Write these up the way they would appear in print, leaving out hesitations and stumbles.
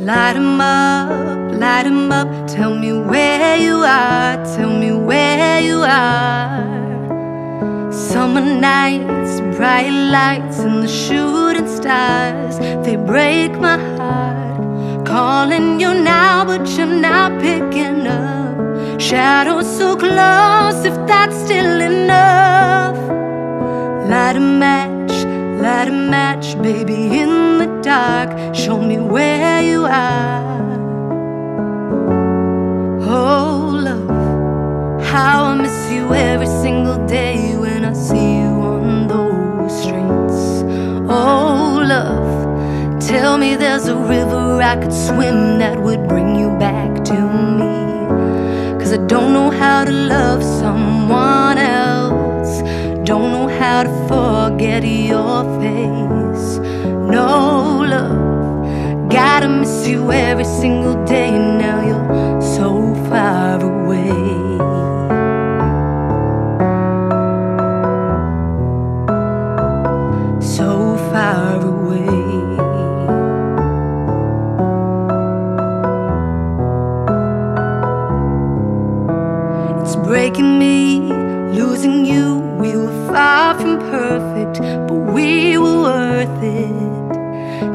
Light 'em up, light 'em up. Tell me where you are, tell me where you are. Summer nights, bright lights, and the shooting stars, they break my heart. Calling you now, but you're not picking up. Shadows so close, if that's still enough. Light a match, baby, in the dark. Show me where you are. Oh, love, how I miss you every single day when I see you on those streets. Oh, love, tell me there's a river I could swim that would bring you back to me. 'Cause I don't know how to love someone else, don't know how to forget your face. No, love, gotta miss you every single day. Now you're so far away, so far away. It's breaking me, losing you. We were far from perfect, but we were worth it.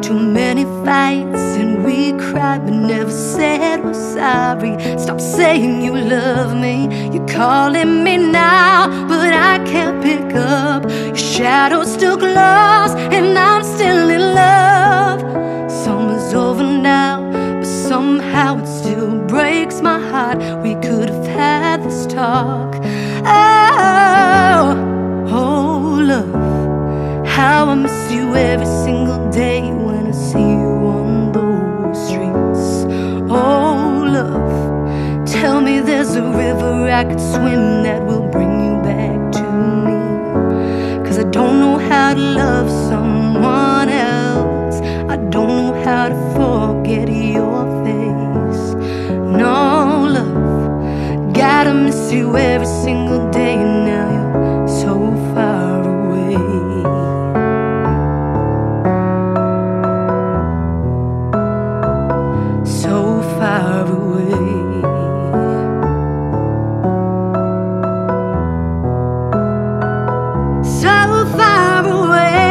Too many fights and we cried, but never said we're sorry. Stop saying you love me. You're calling me now, but I can't pick up. Your shadow's still close and I'm still in love. Summer's over now, but somehow it still breaks my heart. We could have had this talk. Oh, love, how I miss you every single day when I see you on those streets. Oh, love, tell me there's a river I could swim that will bring you back to me. 'Cause I don't know how to love someone else, I don't know how to forget your face. No, love, gotta miss you every single day. Now you're so far away, so far away, so far away.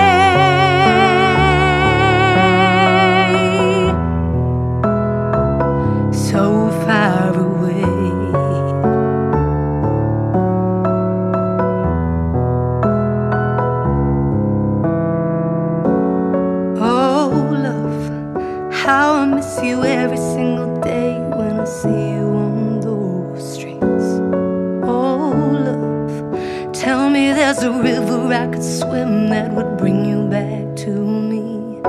How I miss you every single day when I see you on those streets. Oh, love, tell me there's a river I could swim that would bring you back to me. I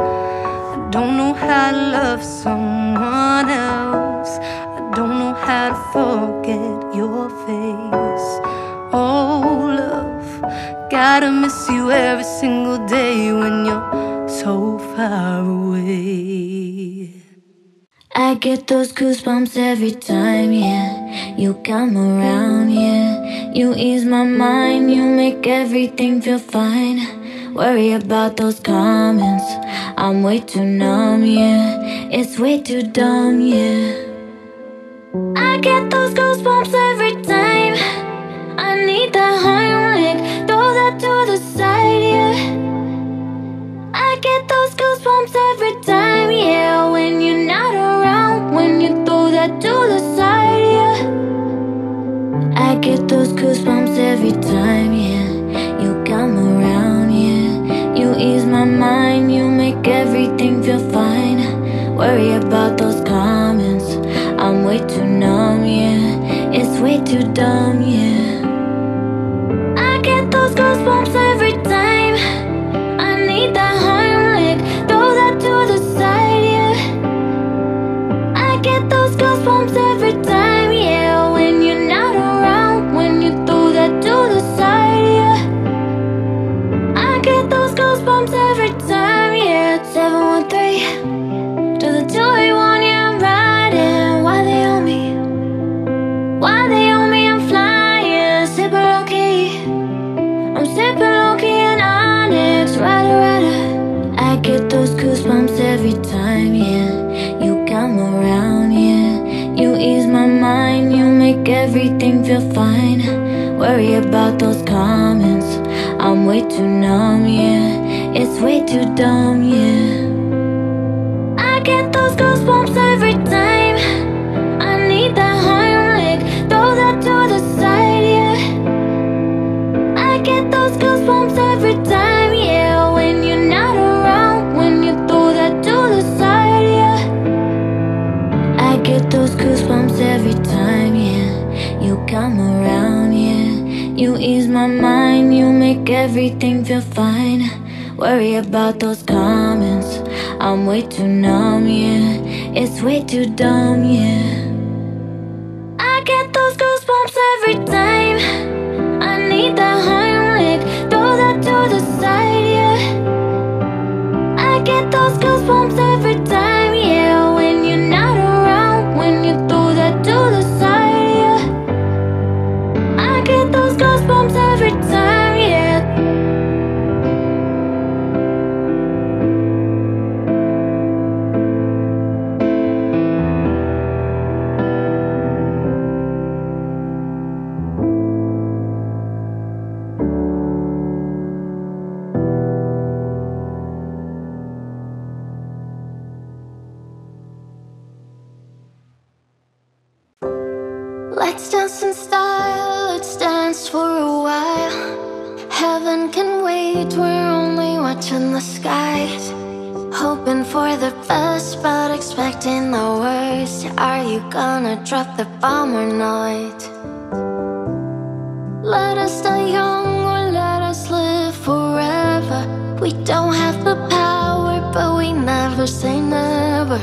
don't know how to love someone else, I don't know how to forget your face. Oh, love, gotta miss you every single day when you're so far away. I get those goosebumps every time, yeah. You come around, yeah. You ease my mind, you make everything feel fine. Worry about those comments, I'm way too numb, yeah. It's way too dumb, yeah. I get those goosebumps every time. I need that Heimlich, throw that to the side, yeah. I get those goosebumps every time, yeah. When you're not around, when you throw that to the side, yeah. I get those goosebumps every time, yeah. You come around, yeah. You ease my mind, you make everything feel fine. Worry about those comments, I'm way too numb, yeah. It's way too dumb, yeah. I get those goosebumps every time. I need that heart. Goosebumps every time, yeah. When you're not around, when you throw that to the side, yeah. I get those goosebumps every time, yeah. 713 to the 281, yeah, I'm riding. Why they on me? Why they on me? I'm flying, sipping low key. I'm sipping low key and Onyx, rider, rider. I get those goosebumps every time, yeah. You got worry about those comments. I'm way too numb, yeah. It's way too dumb, yeah. I get those goosebumps every time. I need that Heimlich, throw that to the side, yeah. I get those goosebumps every time, yeah. When you're not around, when you throw that to the side, yeah. I get those goosebumps every time, yeah. You come around, yeah. You ease my mind, you make everything feel fine. Worry about those comments, I'm way too numb, yeah. It's way too dumb, yeah. I get those goosebumps every time. I need that Heimlich, throw that to the side, yeah. I get those goosebumps every time, yeah. When you're not around, when you throw that to the side, yeah. I get those goosebumps every time, yeah. Let's dance in style, let's dance for a while. Heaven can wait, we're only watching the skies. Hoping for the best, but expecting the worst. Are you gonna drop the bomb or not? Let us die young or let us live forever. We don't have the power, but we never say never.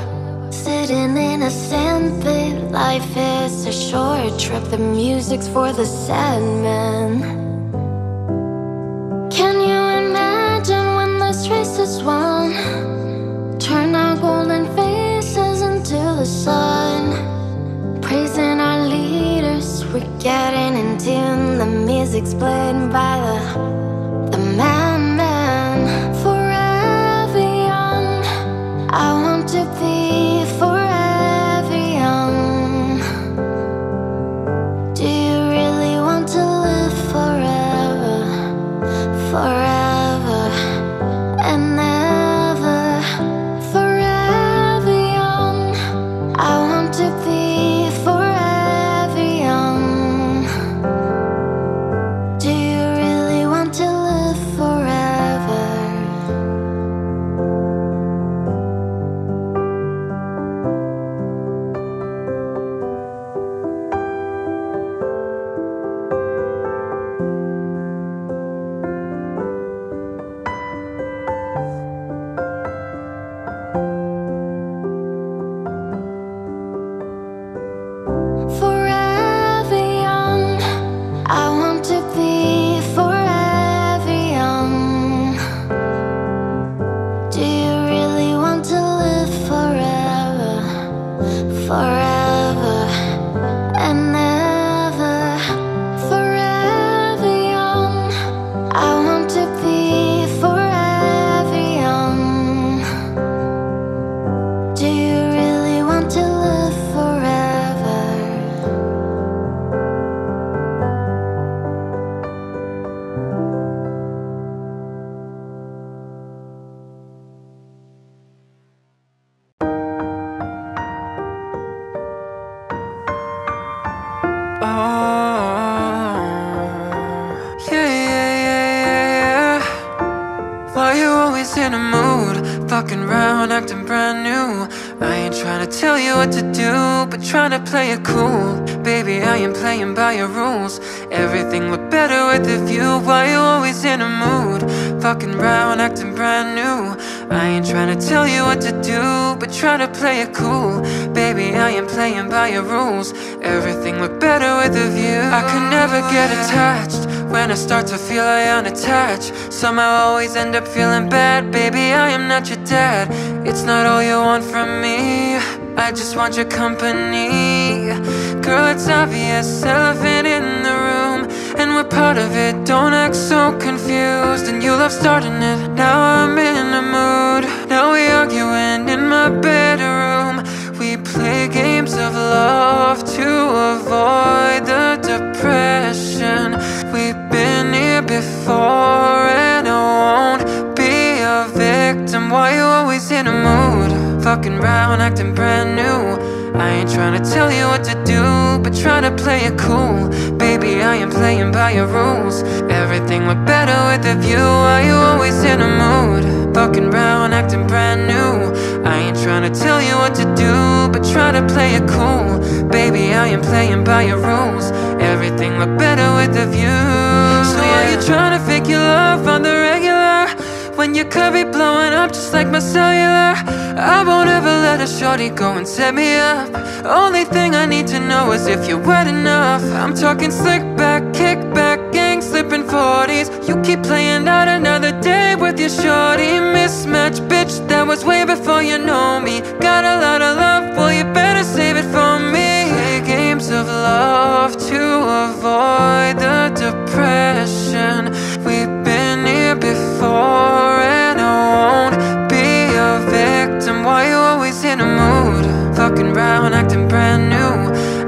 Sitting in a sandpit, life is a short trip. The music's for the sad man. Can you imagine when this race is won? Turn our golden faces into the sun. Praising our leaders, we're getting in tune. The music's played by the man. Forever young, I want to be. Somehow I always end up feeling bad. Baby, I am not your dad. It's not all you want from me, I just want your company. Girl, it's obvious, elephant in the room, and we're part of it, don't act so confused. And you love starting it, now I'm in a mood. Now we arguing in my bedroom. We play games of love to avoid the depression. walking around acting brand new. I ain't tryna tell you what to do, but tryna play it cool. Baby, I am playing by your rules. Everything went better with a view. Are you always in a mood? Walking around acting brand new. I ain't tryna tell you what to do, but tryna play it cool. Baby, I am playing by your rules. Everything looked better with a view. So are you tryna fake your love on the regular? When your curve be blowing up just like my cellular, I won't ever let a shorty go and set me up. Only thing I need to know is if you're wet enough. I'm talking slick back, kick back, gang slipping 40s. You keep playing out another day with your shorty. Mismatch, bitch, that was way before you know me. Got a lot of love, well you better save it for me. Play games of love to avoid the depression. We've been here before. In a mood, fucking round, acting brand new.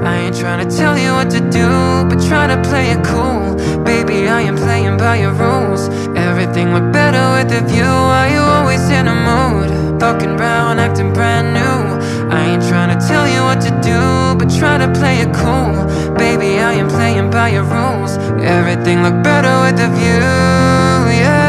I ain't tryna tell you what to do, but tryna play it cool. Baby, I am playing by your rules. Everything looked better with a view. Are you always in a mood? Fucking round, acting brand new. I ain't tryna tell you what to do, but tryna play it cool. Baby, I am playing by your rules. Everything looked better with a view, yeah.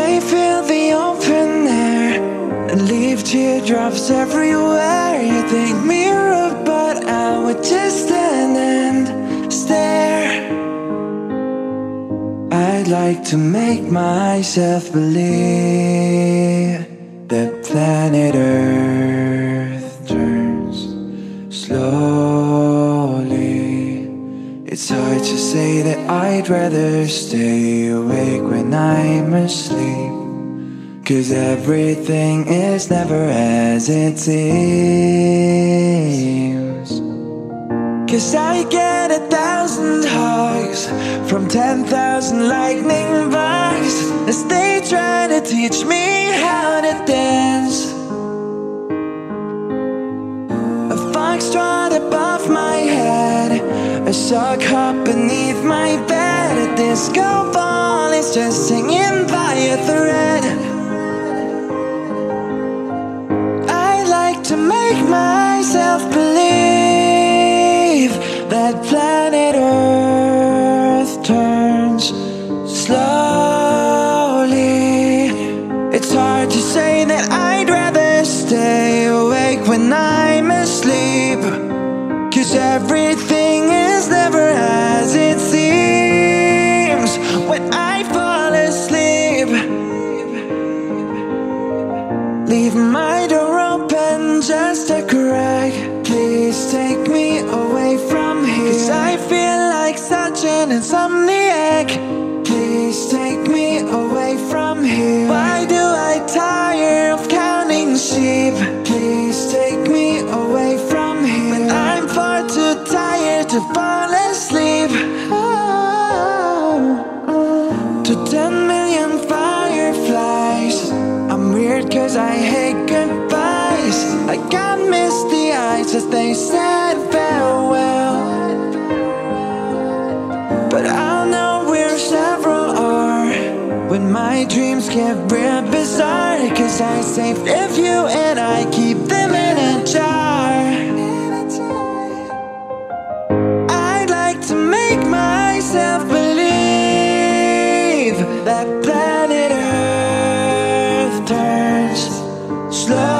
They feel the openness teardrops everywhere. You think mirror, but I would just stand and stare. I'd like to make myself believe that planet Earth turns slowly. It's hard to say that I'd rather stay awake when I'm asleep, 'cause everything is never as it seems. 'Cause I get 1,000 hugs from 10,000 lightning bugs as they try to teach me how to dance. A foxtrot above my head, a sock hop beneath my bed, a disco ball is just singing by a thread. To make myself believe that planet Earth turns slowly. It's hard to say that I'd rather stay awake when I'm asleep, 'cause everything is never as it seems when I fall asleep. Leave my door just a crack, please take me away from here, 'cause I feel like such an insomniac. Please take me away from here. Why do I tire of counting sheep? Please take me away from here. When I'm far too tired to fall asleep. Oh. To 10 million fireflies, I'm weird 'cause I hate goodbye. I got misty eyes as they said farewell, but I'll know where several are when my dreams get real bizarre, 'cause I save a few and I keep them in a jar. I'd like to make myself believe that planet Earth turns slow.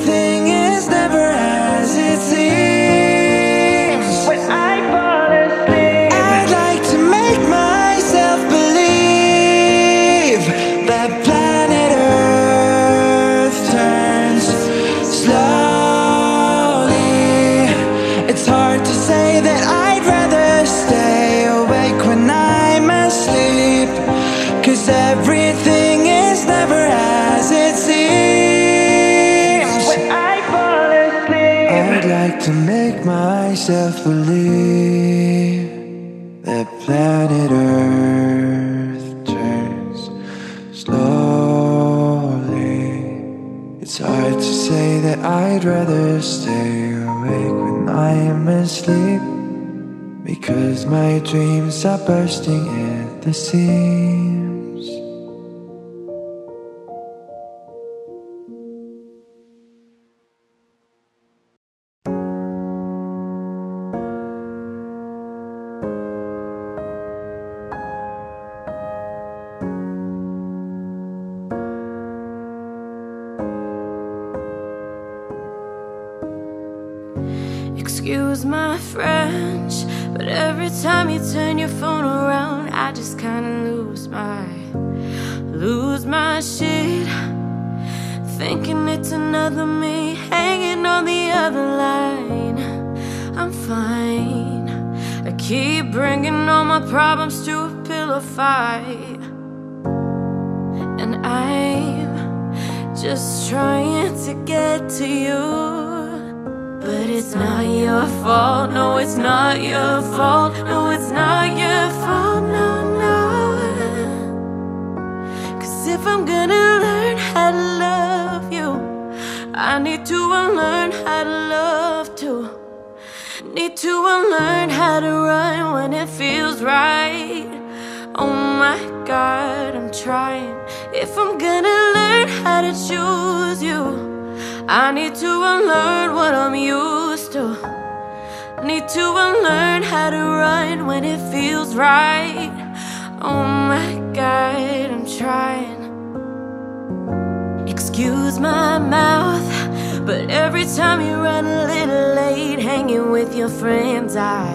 Everything is never as it seems when I fall asleep. I'd like to make myself believe that planet Earth turns slowly. It's hard to say that I'd rather stay awake when I'm asleep, 'cause everything is never as it seems. I'd like to make myself believe that planet Earth turns slowly. It's hard to say that I'd rather stay awake when I am asleep, because my dreams are bursting at the seams. Excuse my French, but every time you turn your phone around, I just kinda lose my shit, thinking it's another me hanging on the other line. I'm fine, I keep bringing all my problems to a pillow fight, and I'm just trying to get to you. But it's not your fault, no it's not your fault, no it's not your fault, no, no. 'Cause if I'm gonna learn how to love you, I need to unlearn how to love too. Need to unlearn how to run when it feels right. Oh my God, I'm trying. If I'm gonna learn how to choose you, I need to unlearn what I'm used to. Need to unlearn how to run when it feels right. Oh my God, I'm trying. Excuse my mouth, but every time you run a little late hanging with your friends, I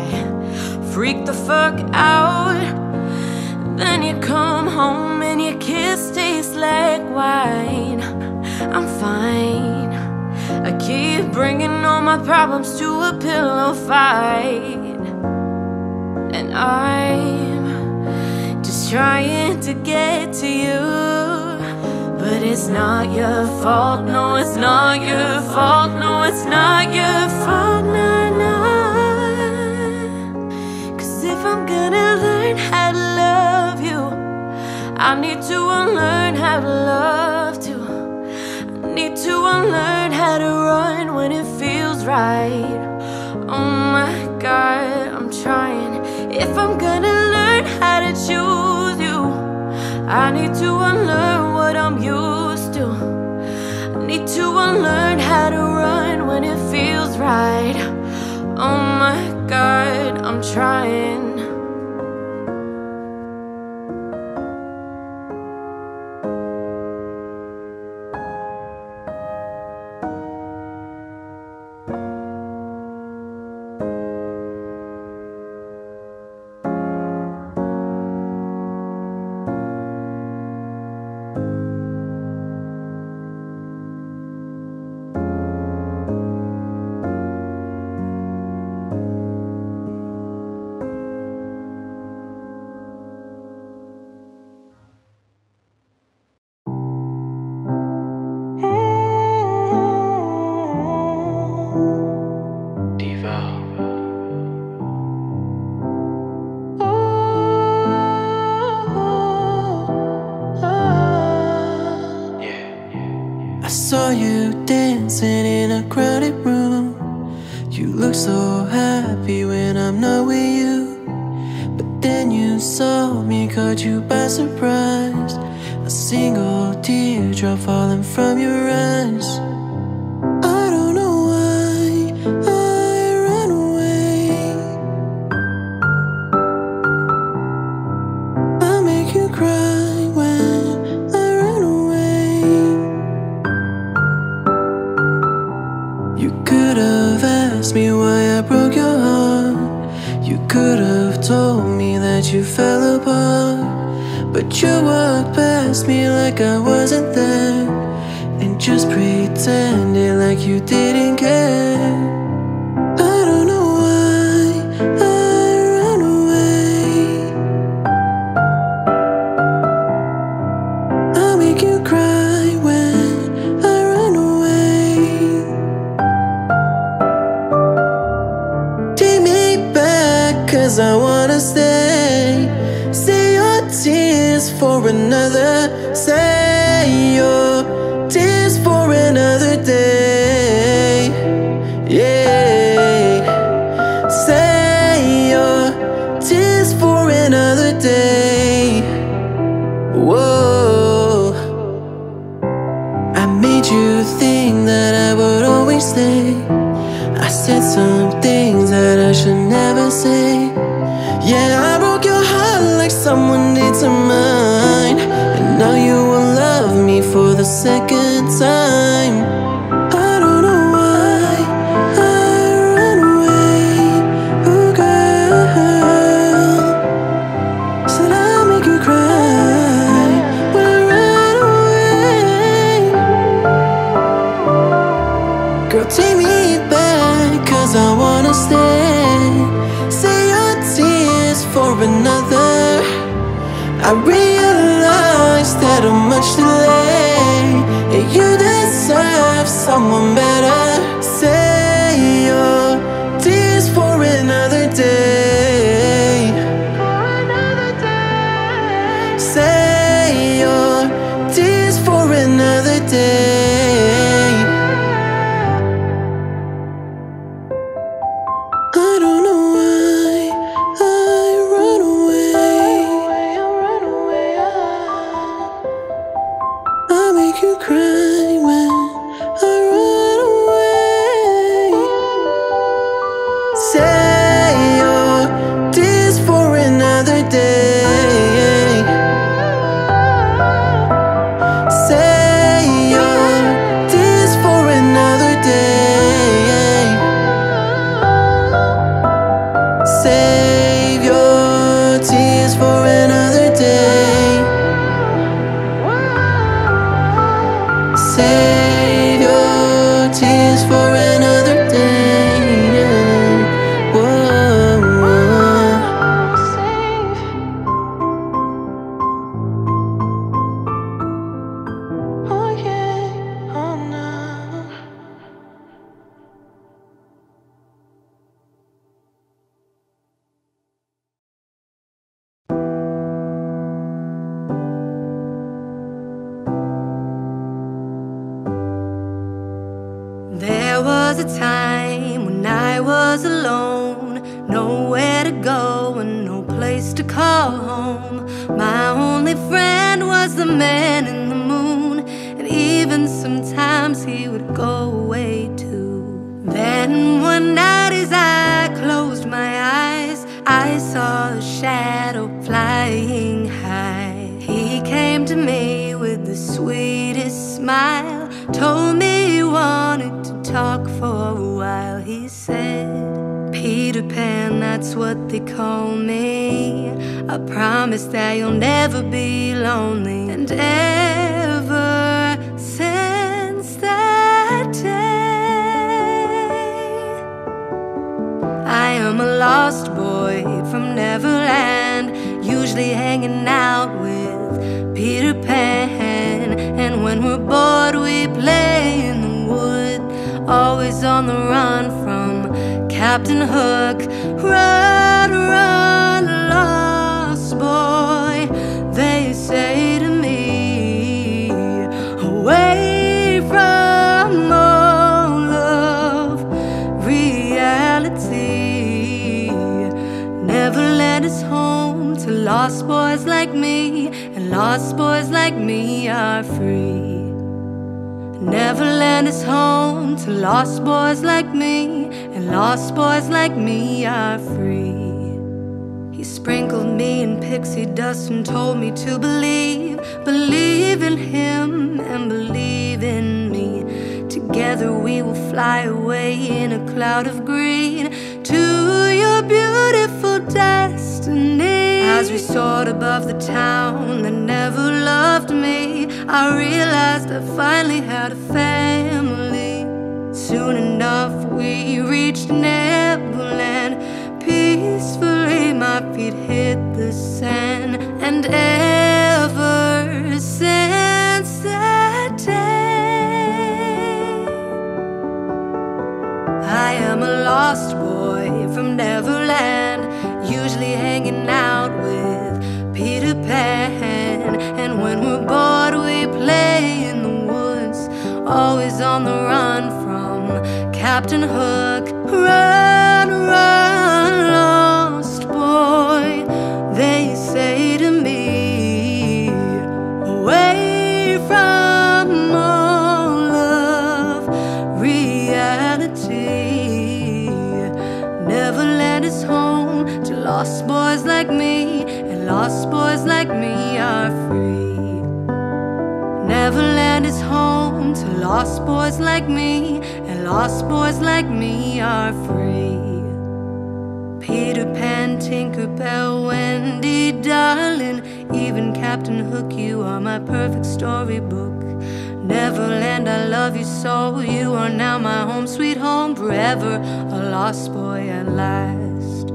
freak the fuck out. Then you come home and your kiss tastes like wine. I'm fine. I keep bringing all my problems to a pillow fight, and I'm just trying to get to you. But it's not your fault, no, it's not your fault, no, it's not your fault, nah, nah. Cause if I'm gonna learn how to love you, I need to unlearn how to love too. I need to unlearn how to run when it feels right. Oh my God, I'm trying. If I'm gonna learn how to choose you, I need to unlearn what I'm used to. I need to unlearn how to run when it feels right. Oh my God, I'm trying. You cry when I run away. say all this for another day. Say all this for another day. Save your tears for another day. Save your tears for another day. There was a time when I was alone, nowhere to go and no place to call home. My only friend was the man in the moon, and even sometimes he would go away too. Then one night as I closed my eyes, I saw a shadow flying high. He came to me with the sweetest smile, told me he wanted to talk for a while. He said, "Peter Pan, that's what they call me. I promise that you'll never be lonely." And ever since that day, I am a lost boy from Neverland, usually hanging out with Peter Pan. And when we're bored, we play in the always on the run from Captain Hook. Run, run, lost boy, they say to me, away from all of reality. Neverland is home to lost boys like me, and lost boys like me are free. Neverland is home to lost boys like me, and lost boys like me are free. He sprinkled me in pixie dust and told me to believe, believe in him and believe in me. Together we will fly away in a cloud of green to your beautiful destiny. As we soared above the town that never loved me, I realized I finally had a family. Soon enough we reached Neverland. Peacefully my feet hit the sand. And ever since that day, I am a lost boy from Neverland, usually hanging out with Peter Pan. And when we're bored we play in the woods, always on the run from Captain Hook. Run, run, lost boy, they say to me, away from all of reality. Neverland is home to lost boys like me, and lost boys like me are free. Neverland is home to lost boys like me, and lost boys like me are free. Peter Pan, Tinkerbell, Wendy, darling, even Captain Hook, you are my perfect storybook. Neverland, I love you so, you are now my home sweet home, forever a lost boy at last.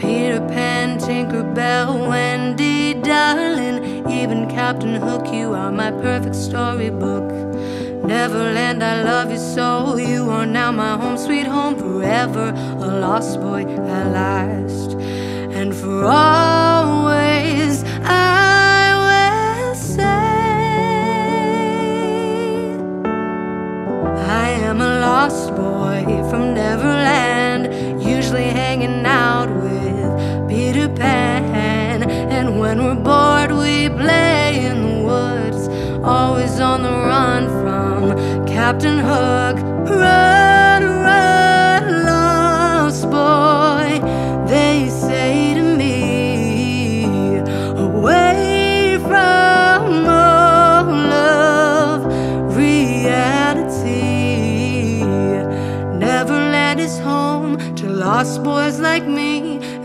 Peter Pan, Tinkerbell, Wendy, darling, even Captain Hook, you are my perfect storybook. Neverland, I love you so, you are now my home sweet home, forever a lost boy at last. And for always I will say, I am a lost boy from Neverland, usually hanging out with Peter Pan. And when we're bored we play in the woods, always on the run from Captain Hook. Run, run, lost boy, boys like me,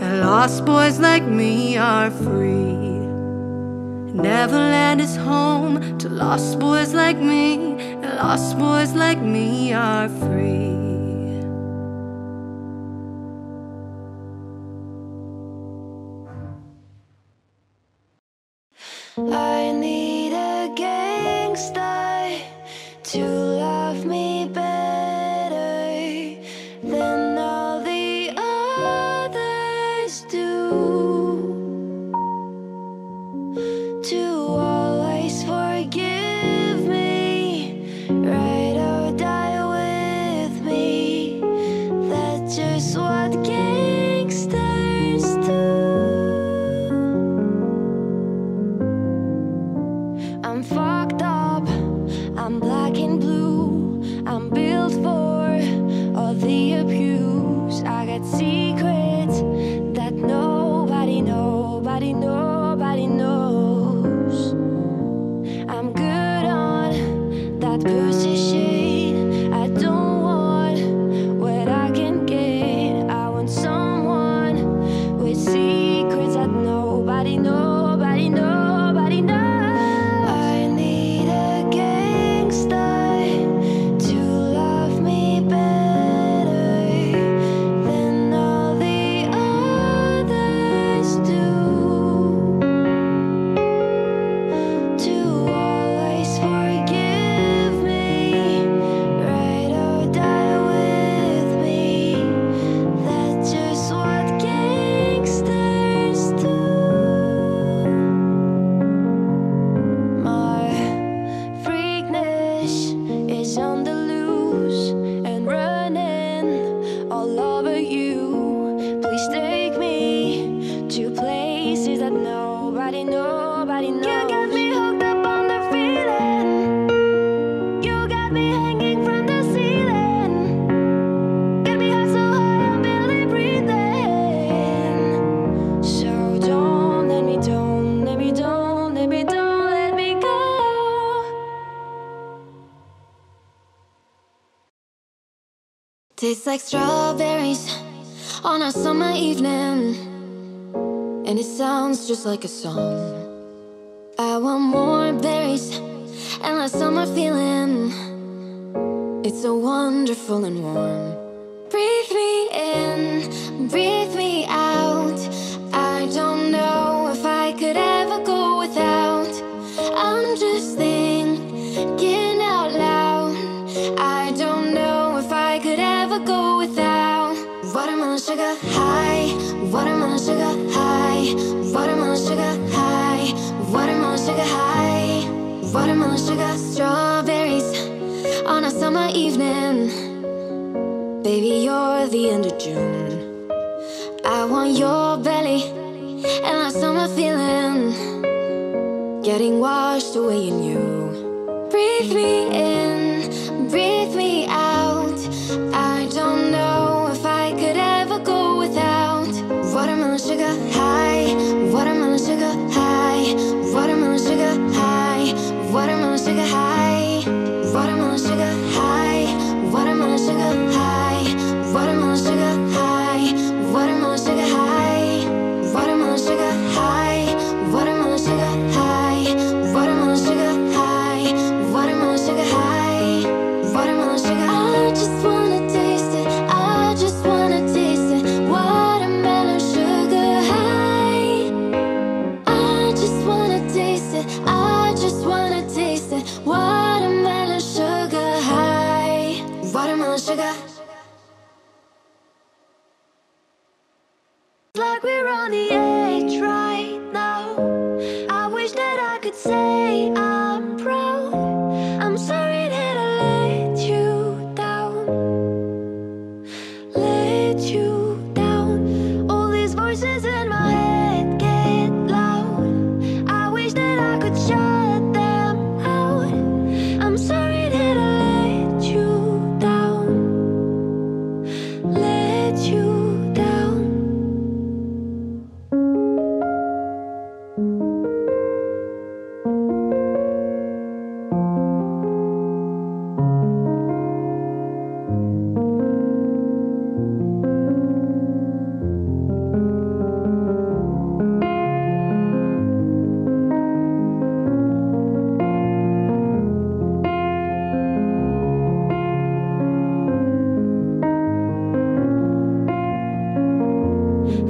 and lost boys like me are free. Neverland is home to lost boys like me, and lost boys like me are free. I need a gangsta to love me better than all the others do, to always forgive me, ride or die with me. That's just what gangsters do. I'm fucked up, I'm black and blue, I'm built for all the abuse. I got secrets that nobody, nobody, nobody knows. I'm good on that pussy shit. I don't want what I can get. I want someone with secrets that nobody knows. Nobody knows. You got me hooked up on the feeling. You got me hanging from the ceiling. Got me high so high I'm barely breathing. So don't let me, don't let me, don't let me, don't let me go. Tastes like strawberries on a summer evening, and it sounds just like a song. I want more berries and less summer feeling. It's so wonderful and warm. Breathe me in, breathe me out. I don't know if I could ever go without. I'm just thinking out loud. I don't know if I could ever go without. Watermelon sugar high, watermelon sugar high, watermelon sugar high, watermelon sugar high, watermelon sugar, strawberries on a summer evening. Baby, you're the end of June. I want your belly and a summer feeling, getting washed away in you. Breathe me in, breathe me out. I don't know could ever go without. Watermelon sugar high, watermelon sugar high, watermelon sugar high, watermelon sugar high, watermelon sugar high, watermelon sugar high, watermelon sugar high, watermelon sugar high, watermelon sugar high, watermelon sugar high, watermelon sugar high, watermelon sugar high, watermelon sugar high. I just wanna taste it. I just wanna taste it, watermelon sugar high. I just wanna taste it, I just wanna taste it, watermelon sugar high, watermelon sugar. Like we're on the edge right now. I wish that I could say I'm proud. I'm sorry that I let you down. You down. All these voices in my head get loud. I wish that I could shut them out. I'm sorry that I let you down, let you down.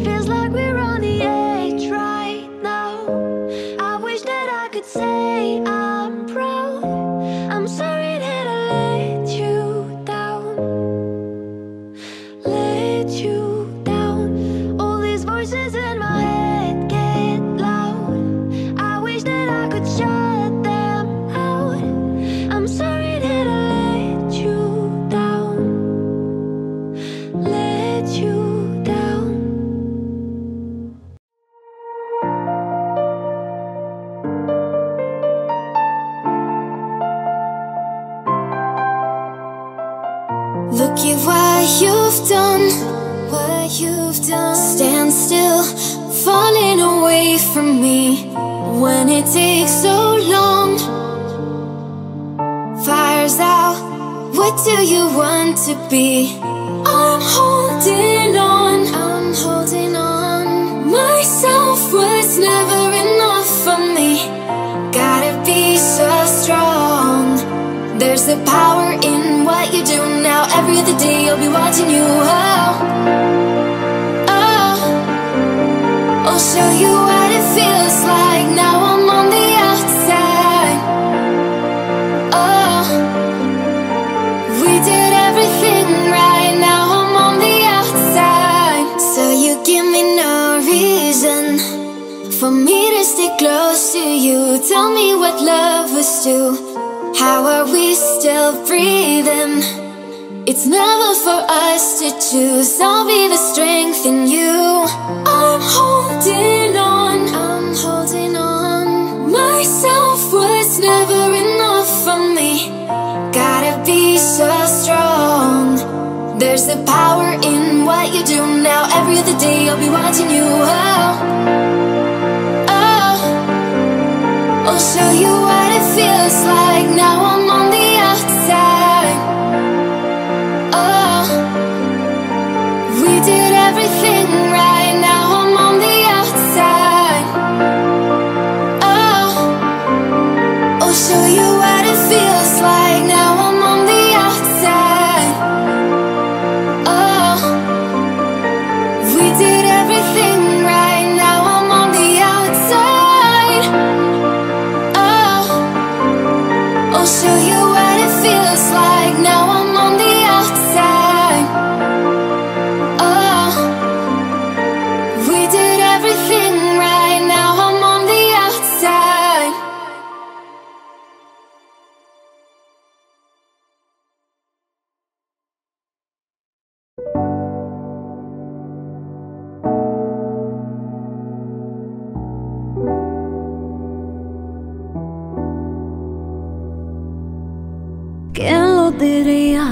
Feels like we're on the edge right now. I wish that I could say I'm proud. I'm sorry that I let you down. Let you down. All these voices in my head get loud. I wish that I could shut them out. I'm sorry that I let you down. Let you down. Look at what you've done, what you've done. Stand still, falling away from me. When it takes so long, fire's out. What do you want to be? I'm holding on, I'm holding on. Myself was never enough for me. Gotta be so strong. There's the power in what you do now. Every other day I'll be watching you. Oh, oh, I'll show you what it feels like. Now I'm on the outside. Oh, we did everything right. Now I'm on the outside. So you give me no reason for me to stay close to you. Tell me what love was to. How are we still breathing? It's never for us to choose. I'll be the strength in you. I'm holding on, I'm holding on. Myself was never enough for me. Gotta be so strong. There's the power in what you do now. Every other day I'll be watching you. Oh, oh, I'll show you what it feels like. Now I'm on the everything right. Now I'm on the outside. Oh, I'll show you what it feels like. Now I'm on the outside. Oh, we did everything right. Now I'm on the outside. Oh, I'll show you what it feels like. Now I'm on the outside. ¿Quién lo diría?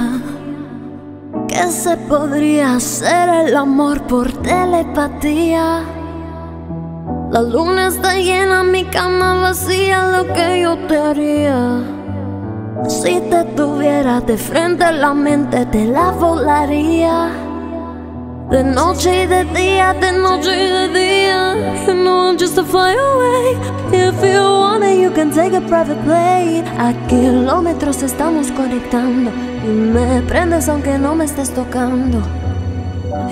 Que se podría hacer el amor por telepatía. La luna está llena, mi cama vacía. Lo que yo te haría si te tuviera de frente, la mente te la volaría. De noche y de día, de noche y de día. You know I'm just a fly away. If you want it, you can take a private plane. A kilómetros estamos conectando y me prendes aunque no me estés tocando.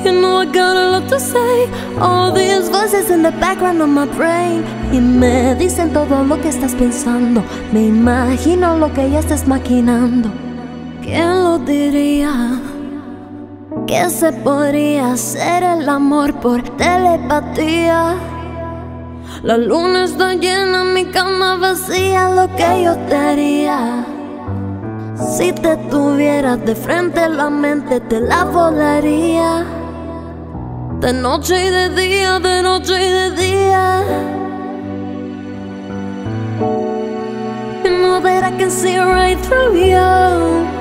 You know I got a lot to say. All these voices in the background of my brain. Y me dicen todo lo que estás pensando. Me imagino lo que ya estás maquinando. ¿Quién lo diría? Que se podría hacer el amor por telepatía. La luna está llena, mi cama vacía. Lo que yo te haría si te tuvieras de frente, la mente te la volaría. De noche y de día, de noche y de día. You know that I can see right through you.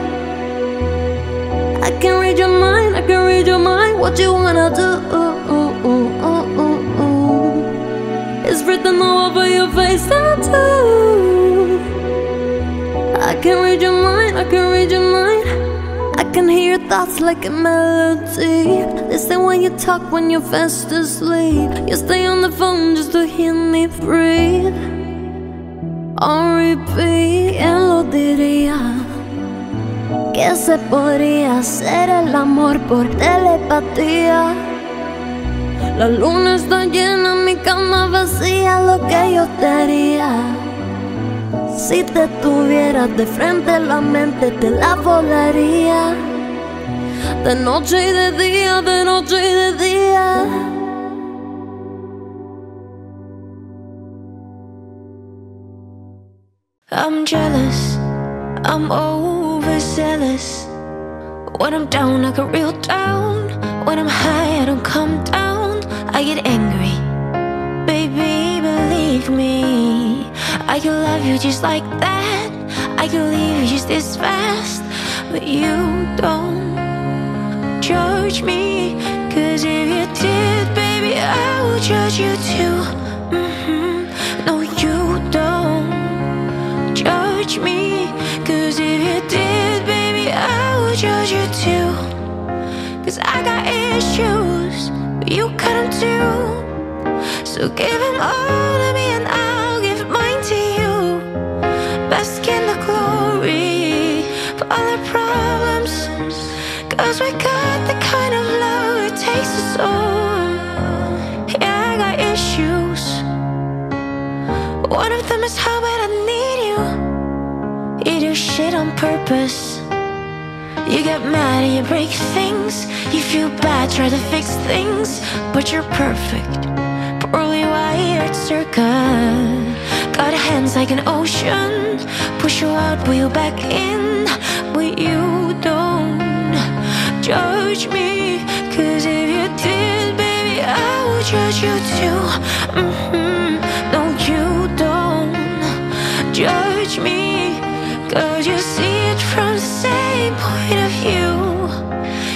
I can read your mind, I can read your mind. What you wanna do? It's written all over your face tattoo. I can read your mind, I can read your mind. I can hear your thoughts like a melody. Listen when you talk, when you're fast asleep. You stay on the phone just to hear me breathe. On repeat, ¿quién lo diría? Que se podría hacer el amor por telepatía. La luna está llena, mi cama vacía, lo que yo te haría si te tuvieras de frente, la mente te la volaría. De noche y de día, de noche y de día. I'm jealous, I'm overzealous. When I'm down, I get real down. When I'm high, I don't come down. I get angry, baby, believe me. I can love you just like that, I can leave you just this fast. But you don't judge me, 'cause if you did, baby, I would judge you too. No, you don't judge me, 'cause if you did, baby, I would judge you too. 'Cause I got issues, but you got them too. So give them all to me and I'll give mine to you. Bask in the glory for all our problems, 'cause we got the kind of love it takes us all. Yeah, I got issues, one of them is how bad I need you. You do shit on purpose, you get mad and you break things. You feel bad, try to fix things, but you're perfect, poorly wired circuit. Got hands like an ocean, push you out, pull you back in. But you don't judge me, 'cause if you did, baby, I would judge you too. No, you don't judge me, 'cause you see it from the same point of view.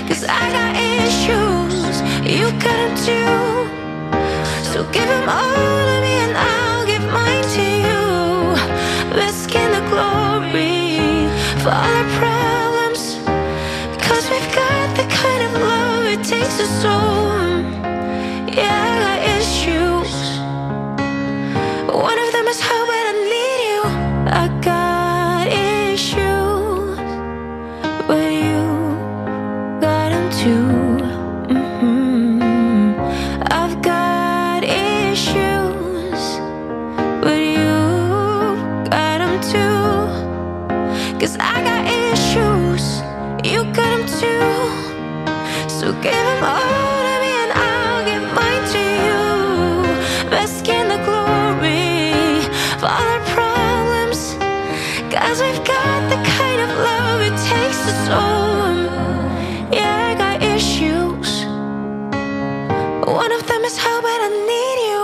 'Cause I got issues, you got them too. So give them all to me and I'll give mine to you. Bask in the glory for all our problems, 'cause we've got the kind of love it takes us all. Yeah, I got issues, one of them is how bad I need you. I got issues, but you got them too. I've got issues, but you got them too. 'Cause I got issues, you got them too. So give them all to me and I'll give mine to you. Bask in the glory of all our problems, 'cause we've got the kind of love it takes us all. Yeah, I got issues, one of them is how bad I need you.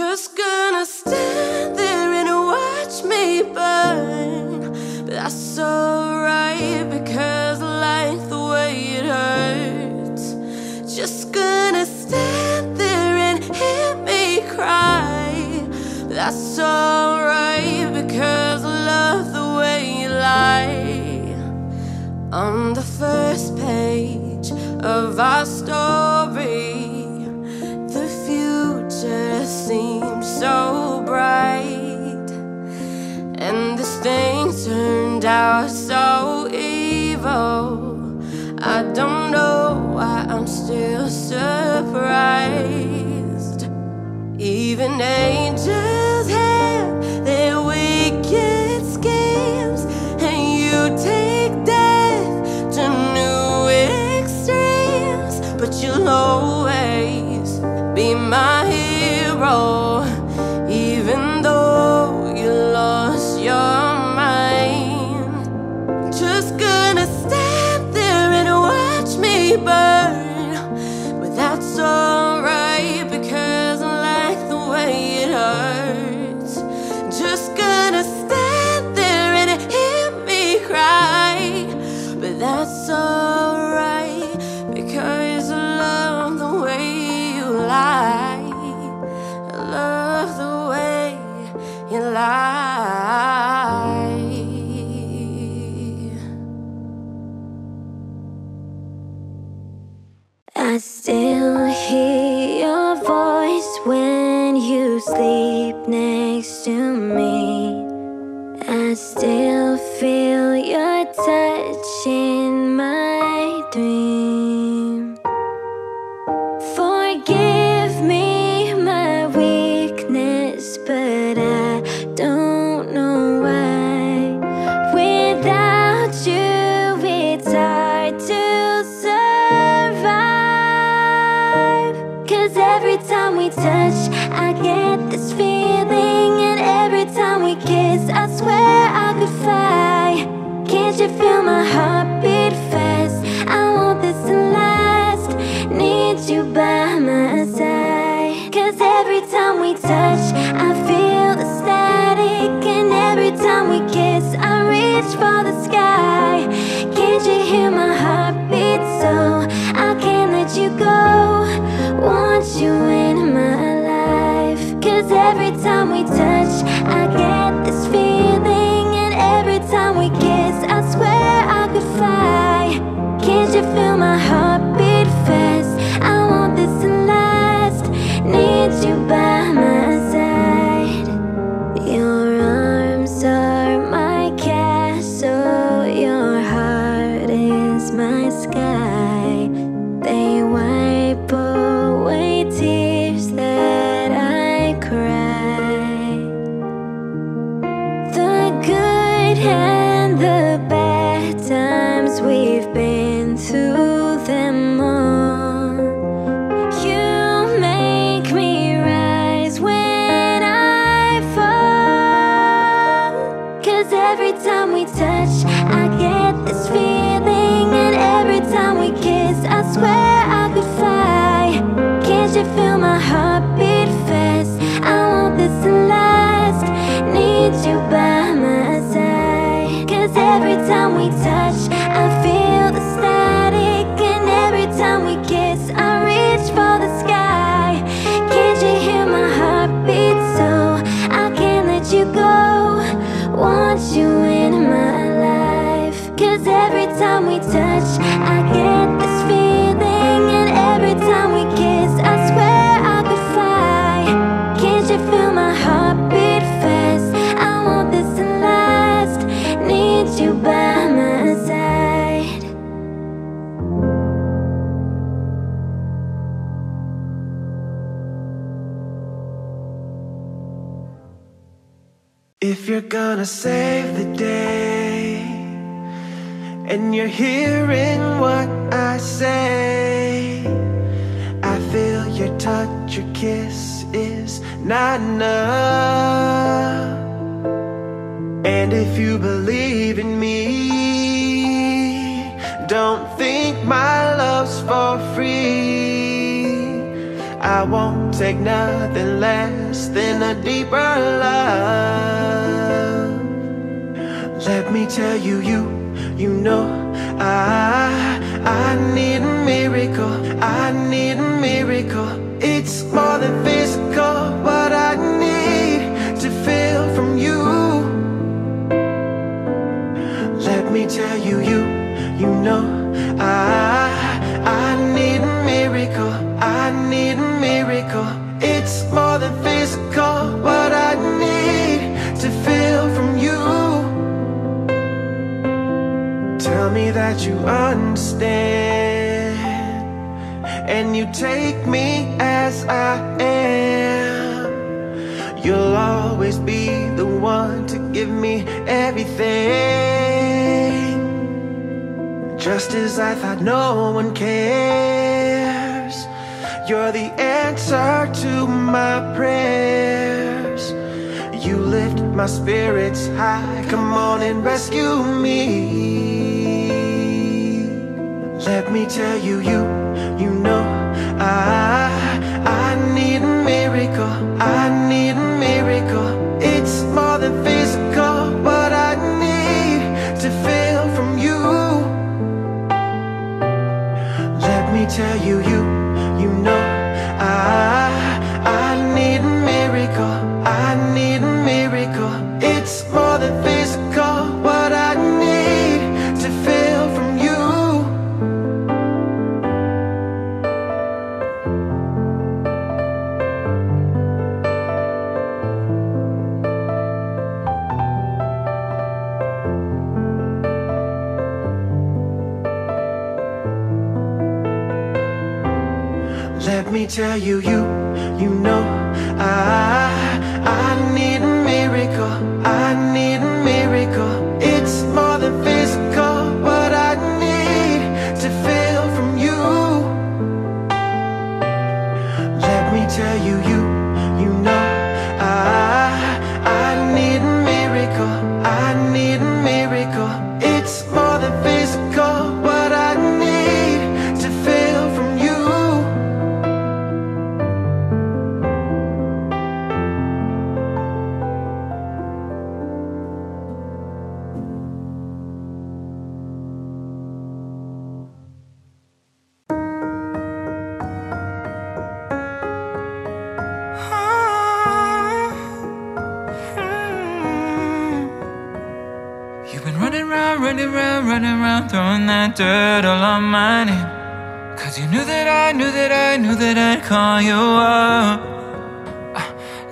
Just gonna stand there and watch me burn, but that's alright, because I like the way it hurts. Just gonna stand there and hear me cry, but that's alright, because I love the way you lie. On the first page of our story, the future seems so bright, and this thing turned out so evil. I don't know why I'm still surprised. Even angels have their wicked schemes, and you take death to new extremes. But you'll always be my hero, even though you lost your mind. Just gonna stand there and watch me burn, but that's alright, because I like the way it hurts. Just gonna stand there and hear me cry, but that's alright, because I love the way you lie. I love the way you lie. I still hear your voice when you sleep next to me. I still feel your touch in my dream. we touch, I get this feeling, and every time we kiss, I swear I could fly. Can't you feel my heartbeat fast? I want this to last, need you by my side. Cause every time we touch, I feel the static, and every time we kiss, I reach for the sky. Can't you hear my heartbeat so I can't let you go? Want you in my life. Cause every time we touch, I get this feeling, and every time we kiss, I swear I could fly. Can't you feel my heartbeat fast? I want this to last, need you by my side. Your arms are my castle, your heart is my sky. They wipe away tears that I cry. The good and the bad times, we've been through them all. You make me rise when I fall. Cause every time we touch, I get this feeling, and every time we kiss, I swear I could fly. Can't you feel my heartbeat fast? I want this to last, need you by my side. Cause every time we touch, I feel the static, and every time we kiss, I reach for the sky. Can't you hear my heartbeat so I can't let you go? Want you in my life. Cause every time we touch, I get this feeling, and every time we kiss, I swear I could fly. Can't you feel my heartbeat fast? I want this to last, need you by my side. If you're gonna save the day, and you're hearing what I say, I feel your touch, your kiss is not enough. And if you believe in me, don't think my love's for free. I won't take nothing less than a deeper love. Let me tell you, you know I need a miracle, I need a miracle. It's more than physical, what I need to feel from you. Let me tell you, you know I need a miracle, I need a miracle. It's more than physical, what I need to feel from you. Tell me that you understand, and you take me as I am. You'll always be the one to give me everything. Just as I thought no one cares, you're the answer to my prayers. You lift my spirits high, come on and rescue me. Let me tell you, you know I need a miracle, I need a miracle. It's more than physical, what I need to feel from you. Let me tell you, you know I need a miracle, I need a miracle. It's more than physical, what I need to feel from you. Let me tell you, you know I need a miracle, I need a miracle. It's more than physical, what I need to feel from you. Let me tell you, running around throwing that dirt all on my name, 'cause you knew that I'd call you up.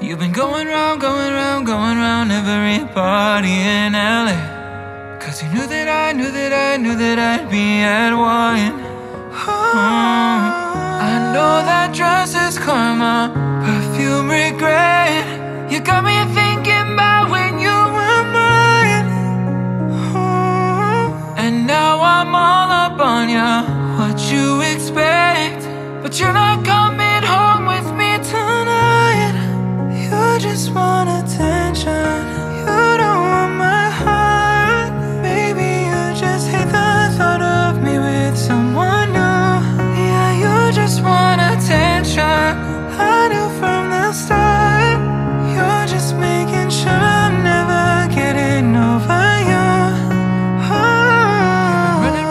You've been going round everybody in LA, 'cause you knew that I'd be at one. I know that dress is karma, perfume regret. You got me thinking about when you were mine. And now I'm all up on ya, what you expect, but you're not coming home with me tonight. You just want attention, you don't want my heart. Maybe you just hate the thought of me with someone new. Yeah, you just want attention, I knew from the start. Making sure I'm never getting over you. Oh. Running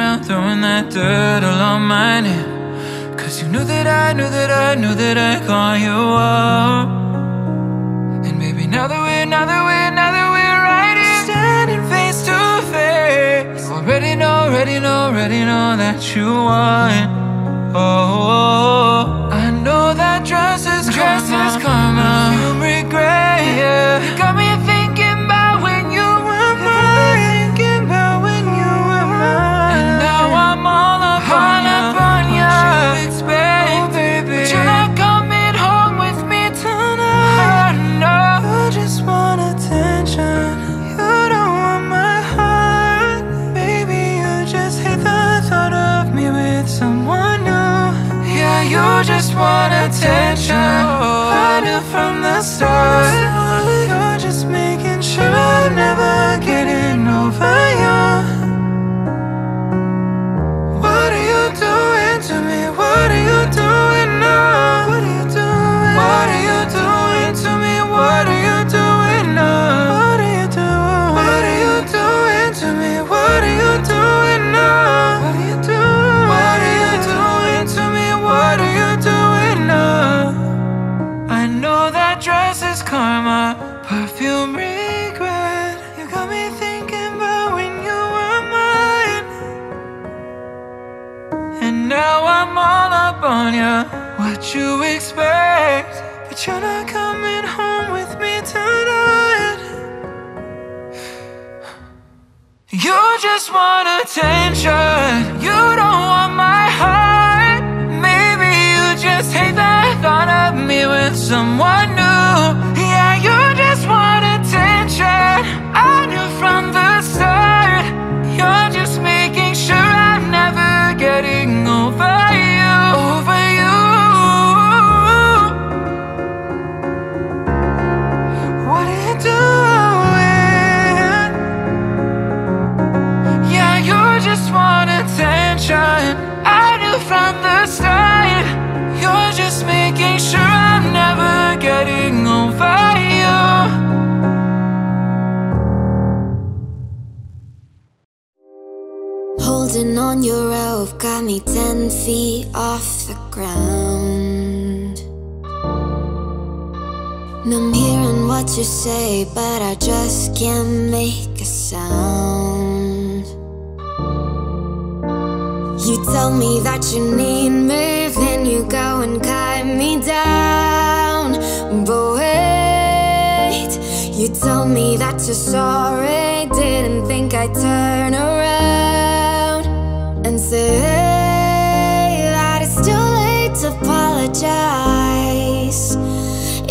round, throwing that dirt all on my name, 'cause you knew that I'd call you up. And baby, now that we're right here, standing face to face, already know that you want. Oh. I know that dress is karma. You got me thinking about when you were mine. And now I'm all up on you. What you expect, oh, baby. But you're not coming home with me tonight. Oh, no. You just want attention, you don't want my heart. Maybe you just hate the thought of me with someone new. Yeah, you just want attention, I knew from the start. What you expect, but you're not coming home with me tonight. You just want attention, you don't want my heart. Maybe you just hate the thought of me with someone new. Yeah, you just want attention, I knew from the start. You're just making sure I'm never getting over you. I knew from the start, you're just making sure I'm never getting over you. Holding on your rope got me 10 feet off the ground. And I'm hearing what you say, but I just can't make a sound. You tell me that you need me, then you go and cut me down. But wait, you tell me that you're sorry, didn't think I'd turn around and say that it's too late to apologize.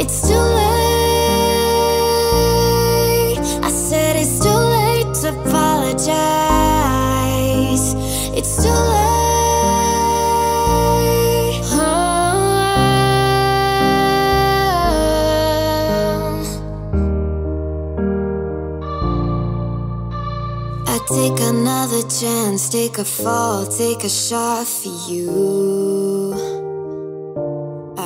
It's too late. I said it's too late to apologize. It's too late. Take another chance, take a fall, take a shot for you.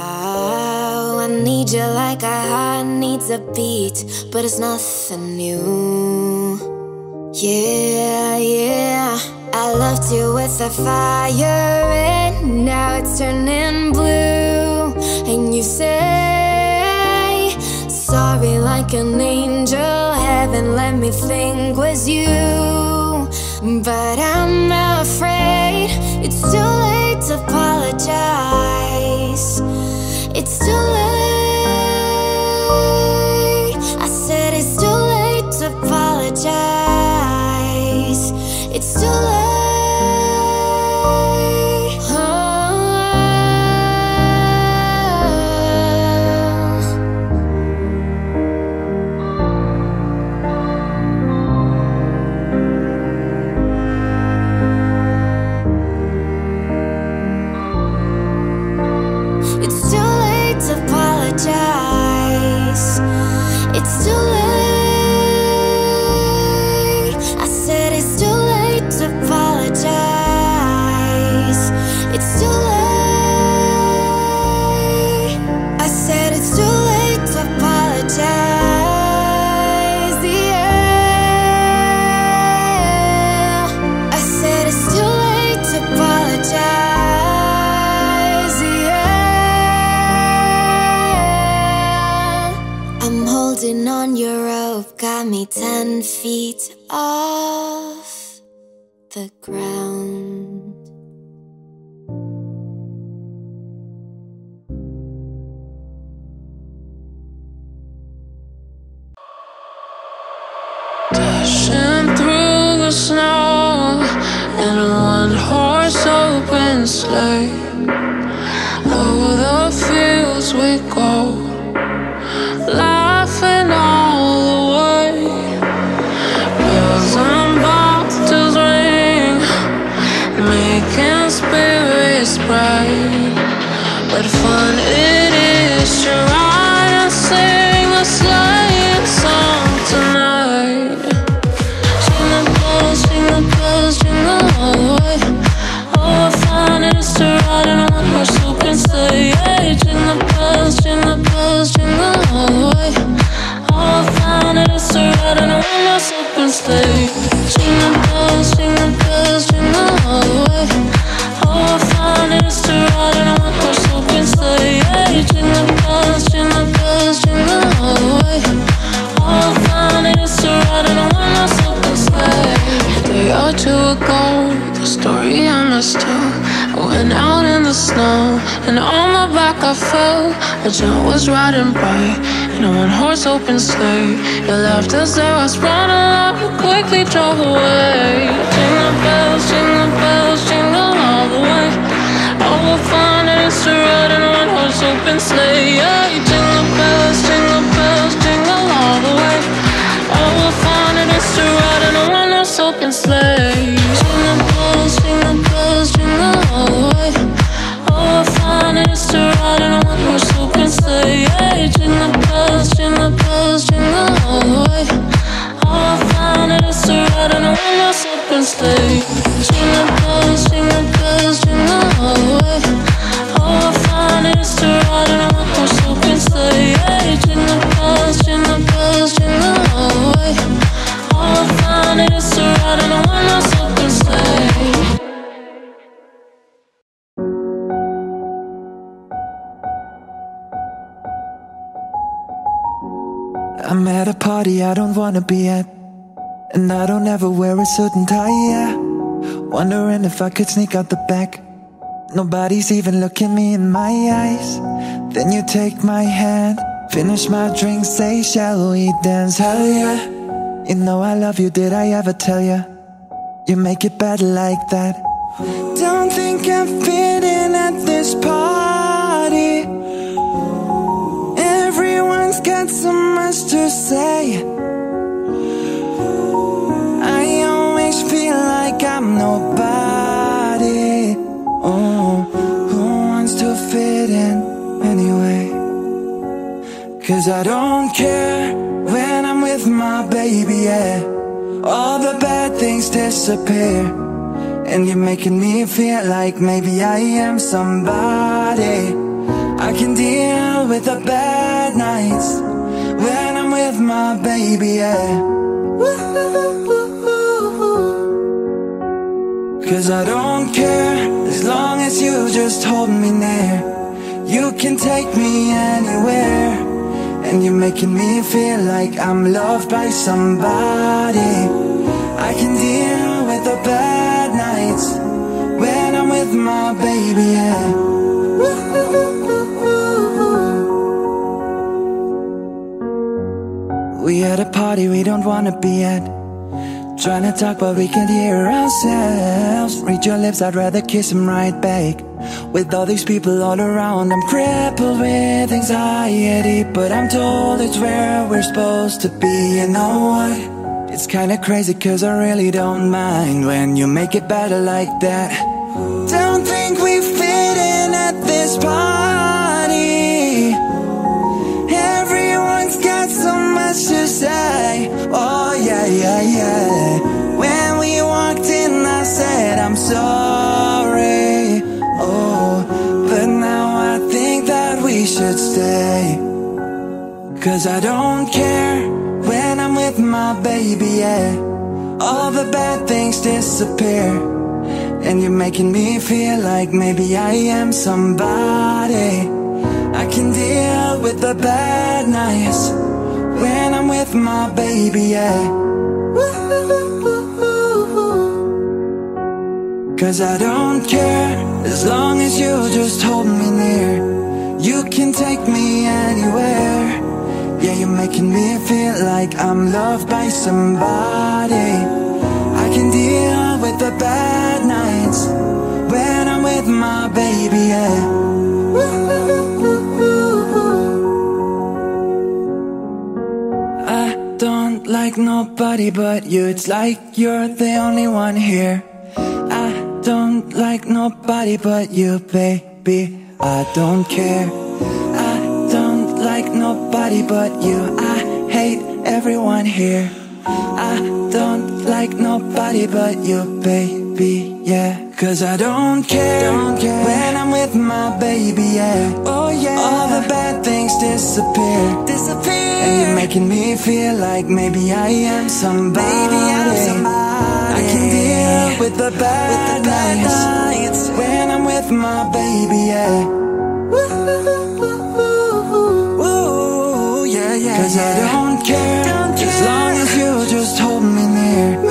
Oh, I need you like a heart needs a beat, but it's nothing new. Yeah, yeah, I loved you with a fire and now it's turning blue. And you say sorry like an angel, heaven let me think was you. but I'm afraid it's too late to apologize. It's too late. I said it's too late to apologize. It's too late. It's too late. I said it's too late to apologize. It's too late. I said it's too late to apologize. Yeah. I said it's too late to apologize. Yeah. I'm holding on your rope, got me 10 feet off the ground. Dashing through the snow in a one-horse open sleigh, over the fields we go. What fun it is to ride and sing a sleighing song tonight. Jingle bells, jingle all the way. Oh, what fun it is to ride in a one-horse open sleigh. Yeah, jingle bells, jingle bells, jingle all the way. Oh, what fun it is to ride in a one-horse open sleigh. Jingle bells, jingle bells, jingle all the way. Oh, what fun it is to ride in a one-horse open sleigh. Jingle bells, jingle bells, jingle all the way. All fun it is to ride in a one-horse open sleigh. A day or two ago, the story I mistold, I went out in the snow, and on my back I fell. A giant was riding by in a one-horse open sleigh. Your laughter as I was running up, you quickly drove away. Jingle bells, jingle bells, jingle all the way. All fun it is to ride in a one-horse open sleigh. Yeah, jingle bells, jingle bells, jingle all the way. Oh, what fun it is to ride in a one-horse open sleigh. Jingle bells, jingle bells, jingle all the way. Oh, what fun it is to ride in a one-horse open sleigh. Yeah, jingle bells, jingle bells, jingle all the way. Oh, what fun it is to ride in a one-horse open sleigh. Jingle bells, jingle bells, jingle all the way. Oh, what fun it is to ride in a one-horse open sleigh. Yeah, jingle bells, jingle bells, jingle all the way. Oh, what fun it is to ride in a one-horse open sleigh. I'm at a party I don't wanna be at, and I don't ever wear a suit and tie, yeah. Wondering if I could sneak out the back, nobody's even looking me in my eyes. Then you take my hand, finish my drink, say shall we dance, hell yeah. You know I love you, did I ever tell ya? You make it better like that. Don't think I'm fitting at this party, everyone's got so much to say. I always feel like I'm nobody. Oh, who wants to fit in anyway? Cause I don't care when I'm with my baby, yeah. All the bad things disappear, and you're making me feel like maybe I am somebody. I can deal with the bad nights when I'm with my baby, yeah. Cause I don't care as long as you just hold me near. You can take me anywhere, and you're making me feel like I'm loved by somebody. I can deal with the the bad nights when I'm with my baby, yeah. We at a party we don't wanna be at, trying to talk but we can't hear ourselves. Reach your lips, I'd rather kiss them right back. With all these people all around, I'm crippled with anxiety, but I'm told it's where we're supposed to be. You know what? It's kinda crazy cause I really don't mind when you make it better like that. Don't think we fit in at this party. Everyone's got so much to say. Oh yeah, yeah, yeah. When we walked in I said I'm sorry. Oh, but now I think that we should stay. Cause I don't care when I'm with my baby, yeah. All the bad things disappear, and you're making me feel like maybe I am somebody. I can deal with the bad nights when I'm with my baby, yeah. Cause I don't care, as long as you just hold me near. You can take me anywhere. Yeah, you're making me feel like I'm loved by somebody. I can deal with the bad nights when I'm with my baby, yeah. I don't like nobody but you. It's like you're the only one here. Don't like nobody but you, baby. I don't care. I don't like nobody but you. I hate everyone here. I don't like nobody but you, baby, yeah. Cause I don't care, when I'm with my baby, yeah. Oh yeah. All the bad things disappear, and you're making me feel like maybe I am somebody, I can deal with the bad nights when I'm with my baby, yeah. Ooh, yeah, yeah. Cause I don't care, as long as you just hold me near.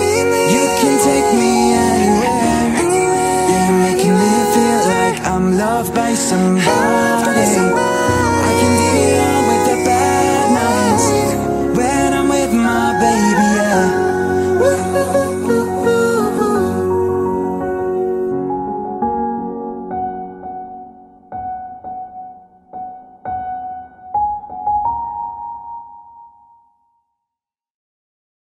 You can take me anywhere. Yeah, you're making me feel like I'm loved by somebody.